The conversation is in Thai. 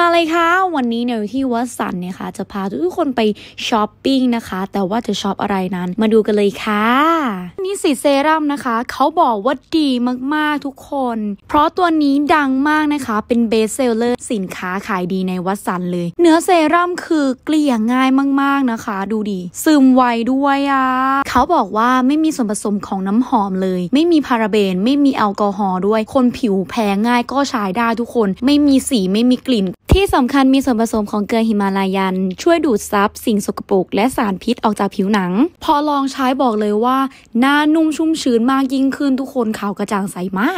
มาเลยค่ะวันนี้เนี่ยที่วัดสันเนี่ยค่ะจะพาทุกคนไปช้อปปิ้งนะคะแต่ว่าจะช้อปอะไรนั้นมาดูกันเลยค่ะนี่สีเซรั่มนะคะเขาบอกว่าดีมากๆทุกคนเพราะตัวนี้ดังมากนะคะเป็นเบสเซลเลอร์สินค้าขายดีในวัดสันเลยเนื้อเซรั่มคือเกลี่ยง่ายมากๆนะคะดูดีซึมไวด้วยอ่ะเขาบอกว่าไม่มีส่วนผสมของน้ำหอมเลยไม่มีพาราเบนไม่มีแอลกอฮอล์ด้วยคนผิวแพ้ง่ายก็ใช้ได้ทุกคนไม่มีสีไม่มีกลิ่นที่สำคัญมีส่วนผสมของเกลือหิมาลายันช่วยดูดซับสิ่งสกปรกและสารพิษออกจากผิวหนังพอลองใช้บอกเลยว่าหน้านุ่มชุ่มชื้นมากยิ่งขึ้นทุกคนขาวกระจ่างใสมาก